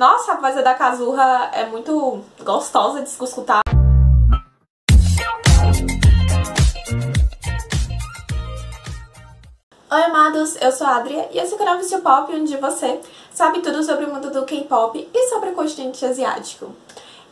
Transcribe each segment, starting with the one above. Nossa, a voz da Kazuha é muito gostosa de se escutar. Oi, amados, eu sou a Ádria e esse é o canal Vício Pop, onde você sabe tudo sobre o mundo do K-pop e sobre o continente asiático.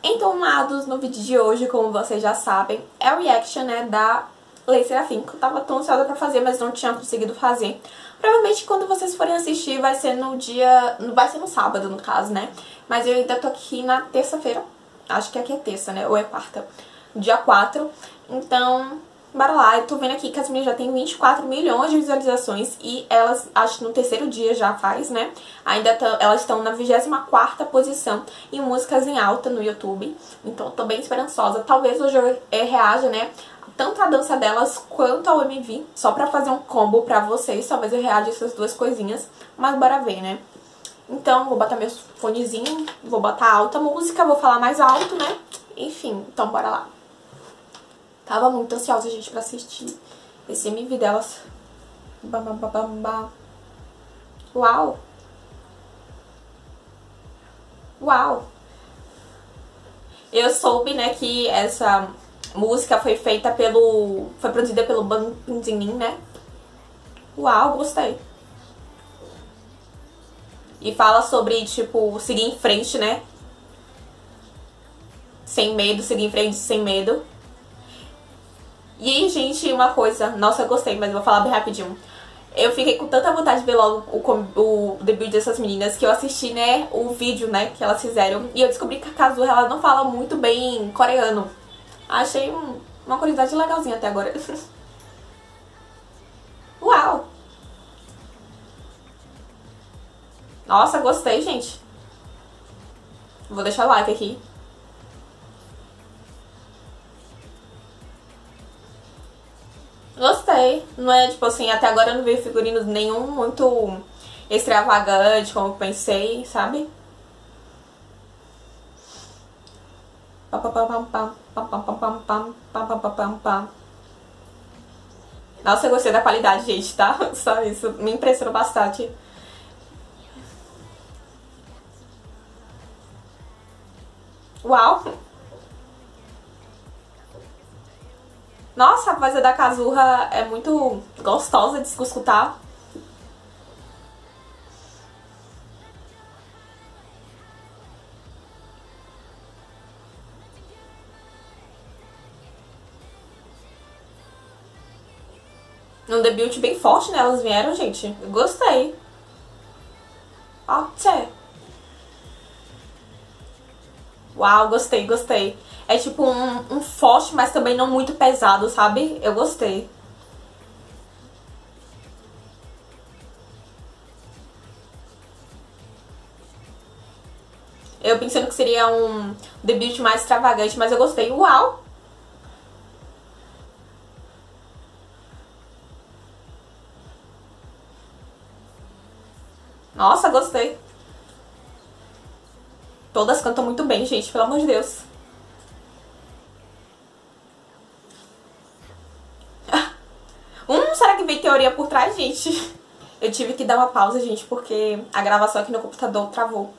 Então, amados, no vídeo de hoje, como vocês já sabem, é o reaction, né, da LE SSERAFIM, que eu tava tão ansiosa pra fazer, mas não tinha conseguido fazer. Provavelmente quando vocês forem assistir vai ser no dia... vai ser no sábado, no caso, né? Mas eu ainda tô aqui na terça-feira, acho que aqui é terça, né? Ou é quarta, dia 4. Então, bora lá. Eu tô vendo aqui que as minhas já tem 24 milhões de visualizações e elas, acho que no terceiro dia já faz, né? Ainda elas estão na 24ª posição em músicas em alta no YouTube. Então, tô bem esperançosa. Talvez hoje eu reaja, né? Tanto a dança delas quanto ao MV, só pra fazer um combo pra vocês, talvez eu reaja essas duas coisinhas, mas bora ver, né? Então, vou botar meus fonezinhos, vou botar alta música, vou falar mais alto, né? Enfim, então bora lá. Tava muito ansiosa, gente, pra assistir esse MV delas. Uau! Uau! Eu soube, né, que essa... música foi feita pelo... foi produzida pelo Bang Si, né? Uau, gostei. E fala sobre, tipo, seguir em frente, né? Sem medo, seguir em frente sem medo. E aí, gente, uma coisa... nossa, eu gostei, mas vou falar bem rapidinho. Eu fiquei com tanta vontade de ver logo o debut dessas meninas que eu assisti, né, o vídeo, né, que elas fizeram. E eu descobri que a Kazuha, ela não fala muito bem coreano. Achei uma curiosidade legalzinha até agora. Uau! Nossa, gostei, gente. Vou deixar o like aqui. Gostei. Não é, tipo assim, até agora eu não vi figurino nenhum muito extravagante, como eu pensei, sabe? Nossa, eu gostei da qualidade, gente, tá? Só isso, me impressionou bastante. Uau! Nossa, a voz da Kazuha é muito gostosa de se escutar. Um debut bem forte, né? Elas vieram, gente. Eu gostei. Uau, gostei, gostei. É tipo um forte, mas também não muito pesado, sabe? Eu gostei. Eu pensando que seria um debut mais extravagante, mas eu gostei. Uau! Nossa, gostei. Todas cantam muito bem, gente, pelo amor de Deus. Será que veio teoria por trás, gente? Eu tive que dar uma pausa, gente, porque a gravação aqui no computador travou.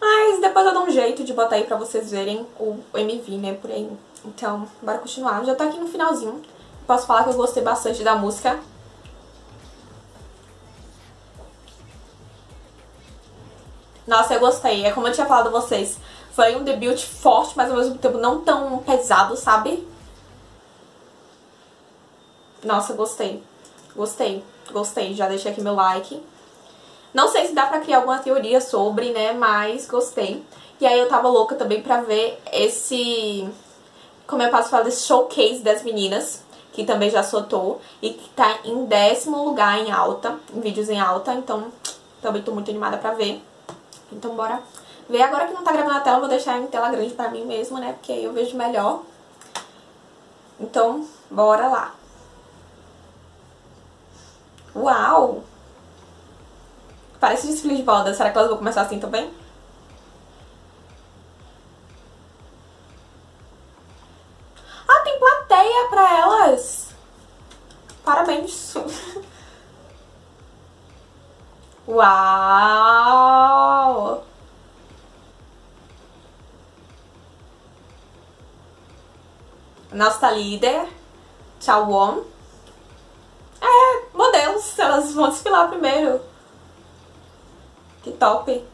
Mas depois eu dou um jeito de botar aí pra vocês verem o MV, né, por aí. Então, bora continuar. Já tá aqui no finalzinho. Posso falar que eu gostei bastante da música. Nossa, eu gostei. É como eu tinha falado a vocês. Foi um debut forte, mas ao mesmo tempo não tão pesado, sabe? Nossa, gostei. Gostei. Gostei. Já deixei aqui meu like. Não sei se dá pra criar alguma teoria sobre, né? Mas gostei. E aí eu tava louca também pra ver esse... como eu posso falar? Esse showcase das meninas. Que também já soltou. E que tá em 10º lugar em alta. Em vídeos em alta. Então, também tô muito animada pra ver. Então bora ver. Agora que não tá gravando a tela, eu vou deixar em tela grande pra mim mesmo, né? Porque aí eu vejo melhor. Então, bora lá. Uau! Parece desfile de moda. Será que elas vão começar assim também? Ah, tem plateia pra elas! Parabéns! Uau! nossa líder, Chaewon. É, modelos, elas vão desfilar primeiro. Que top!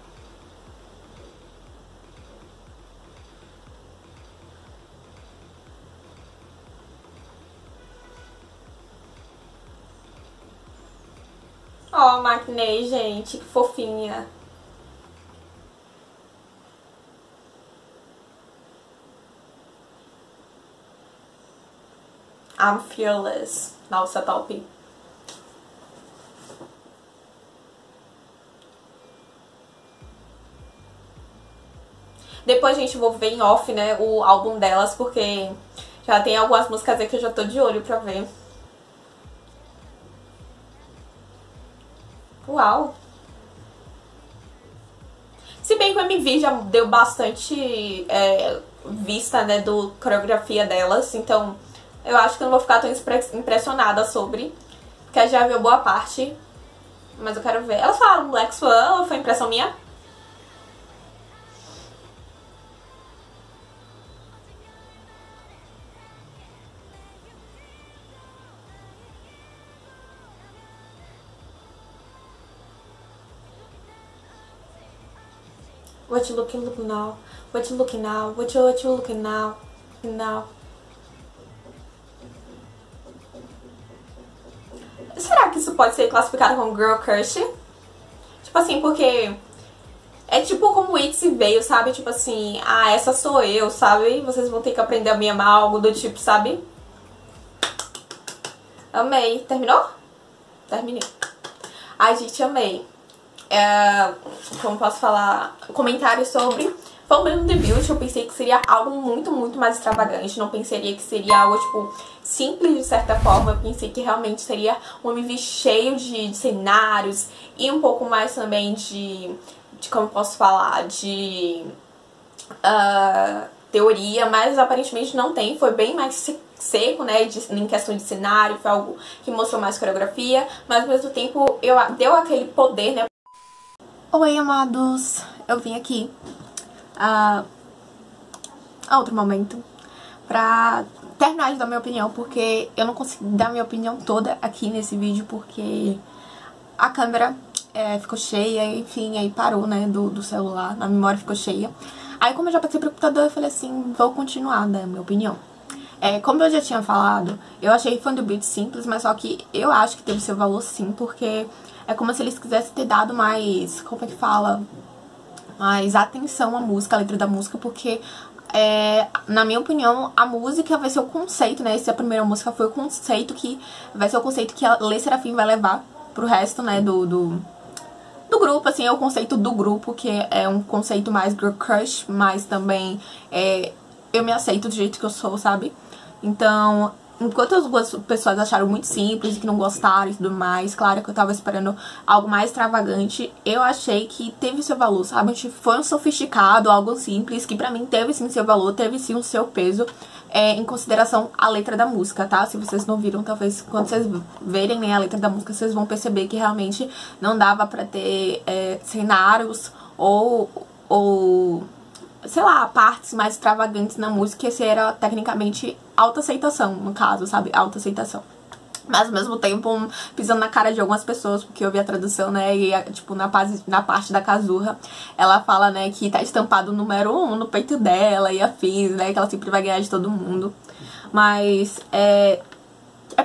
Ó, a Maknae, gente, que fofinha. I'm Fearless. Nossa, top. Depois, gente, vou ver em off, né, o álbum delas, porque já tem algumas músicas aí que eu já tô de olho pra ver. Uau! Se bem que o MV já deu bastante vista, né, do coreografia delas, então eu acho que eu não vou ficar tão impressionada sobre, porque já viu boa parte, mas eu quero ver. Elas falaram Black Swan, ou foi impressão minha? What you looking now? What you looking now? What you looking now? Será que isso pode ser classificado como girl crush? Tipo assim, porque é tipo como Itzy veio, sabe? Tipo assim, ah, essa sou eu, sabe? Vocês vão ter que aprender a me amar, algo do tipo, sabe? Amei. Terminou? Terminei. Ai, gente, amei. Como posso falar, comentários sobre Fumble in the Beauty. Eu pensei que seria algo muito mais extravagante. Não pensaria que seria algo, tipo, simples de certa forma. Eu pensei que realmente seria um MV cheio de cenários e um pouco mais também de como posso falar, de teoria, mas aparentemente não tem. Foi bem mais seco, né, em questão de cenário. Foi algo que mostrou mais coreografia, mas ao mesmo tempo deu aquele poder, né. Oi, amados, eu vim aqui a outro momento pra terminar de dar minha opinião, porque eu não consegui dar minha opinião toda aqui nesse vídeo, porque a câmera ficou cheia, enfim, aí parou, né, do celular, a memória ficou cheia. Aí, como eu já passei pro computador, eu falei assim, vou continuar dando minha opinião. Como eu já tinha falado, eu achei Fun do Beat simples, mas só que eu acho que teve seu valor sim, porque é como se eles quisessem ter dado mais, como é que fala, mais atenção à música, à letra da música, porque, na minha opinião, a música vai ser o conceito, né? Essa primeira música foi o conceito que vai ser o conceito que a LE SSERAFIM vai levar pro resto, né, do grupo, assim, é o conceito do grupo, que é um conceito mais girl crush, mas também eu me aceito do jeito que eu sou, sabe? Então, enquanto as pessoas acharam muito simples e que não gostaram e tudo mais, claro que eu tava esperando algo mais extravagante, eu achei que teve seu valor, sabe? Foi um sofisticado, algo simples, que pra mim teve sim seu valor, teve sim o seu peso, em consideração a letra da música, tá? Se vocês não viram, talvez quando vocês verem, né, a letra da música, vocês vão perceber que realmente não dava pra ter cenários ou sei lá, partes mais extravagantes na música. Esse era tecnicamente autoaceitação, no caso, sabe? Autoaceitação. Mas ao mesmo tempo, pisando na cara de algumas pessoas, porque eu vi a tradução, né? E, tipo, na parte da Kazuha, ela fala, né, que tá estampado o número 1 no peito dela e afins, né? Que ela sempre vai ganhar de todo mundo. Mas é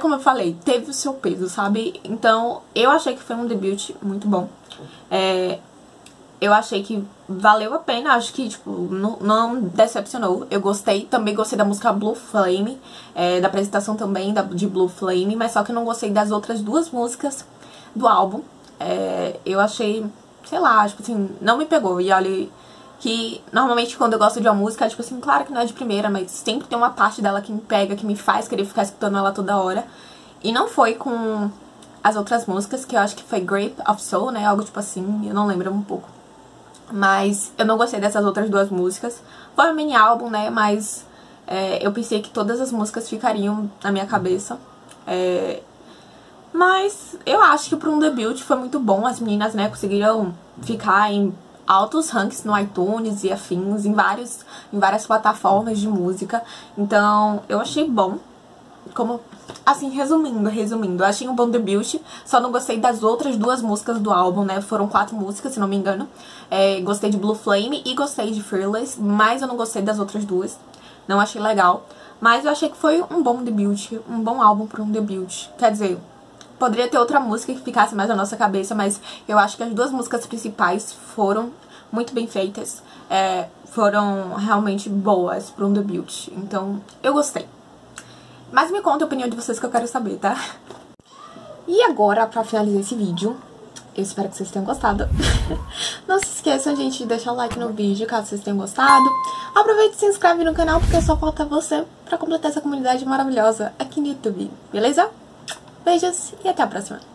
como eu falei, teve o seu peso, sabe? Então, eu achei que foi um debut muito bom. Eu achei que valeu a pena, acho que, tipo, não decepcionou. Eu gostei, também gostei da música Blue Flame, da apresentação também de Blue Flame, mas só que eu não gostei das outras duas músicas do álbum. Eu achei, sei lá, tipo assim, não me pegou. E olha que, normalmente, quando eu gosto de uma música, tipo assim, claro que não é de primeira, mas sempre tem uma parte dela que me pega, que me faz querer ficar escutando ela toda hora. E não foi com as outras músicas, que eu acho que foi Grape of Soul, né, algo tipo assim, eu não lembro um pouco. Mas eu não gostei dessas outras duas músicas. Foi um mini álbum, né, mas eu pensei que todas as músicas ficariam na minha cabeça. Mas eu acho que para um debut foi muito bom. As meninas, né, conseguiram ficar em altos ranks no iTunes e afins, em várias plataformas de música. Então, eu achei bom. Como, assim, resumindo, eu achei um bom debut, só não gostei das outras duas músicas do álbum, né? Foram 4 músicas, se não me engano. Gostei de Blue Flame e gostei de Fearless, mas eu não gostei das outras duas. Não achei legal. Mas eu achei que foi um bom debut, um bom álbum pra um debut. Quer dizer, poderia ter outra música que ficasse mais na nossa cabeça, mas eu acho que as duas músicas principais foram muito bem feitas, foram realmente boas pra um debut. Então, eu gostei. Mas me conta a opinião de vocês que eu quero saber, tá? E agora, pra finalizar esse vídeo, eu espero que vocês tenham gostado. Não se esqueçam, gente, de deixar o like no vídeo, caso vocês tenham gostado. Aproveita e se inscreve no canal, porque só falta você pra completar essa comunidade maravilhosa aqui no YouTube, beleza? Beijos e até a próxima!